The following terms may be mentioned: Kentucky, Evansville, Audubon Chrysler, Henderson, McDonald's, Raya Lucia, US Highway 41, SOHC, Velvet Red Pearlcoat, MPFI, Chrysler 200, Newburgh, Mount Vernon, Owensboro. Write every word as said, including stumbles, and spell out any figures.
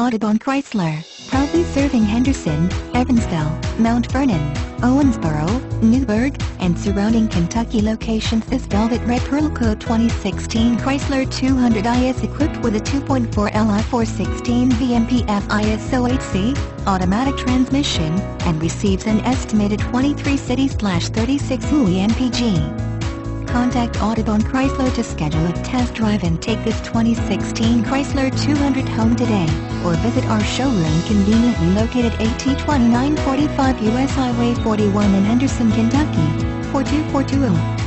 Audubon Chrysler, proudly serving Henderson, Evansville, Mount Vernon, Owensboro, Newburgh, and surrounding Kentucky locations. This Velvet Red Pearlcoat twenty sixteen Chrysler two hundred i is equipped with a two point four liter four sixteen V M P F I S O H C automatic transmission, and receives an estimated twenty-three city slash thirty-six U E M P G. Contact Audubon Chrysler to schedule a test drive and take this twenty sixteen Chrysler two hundred home today, or visit our showroom conveniently located at twenty-nine forty-five U S Highway forty-one in Henderson, Kentucky, four two four two zero.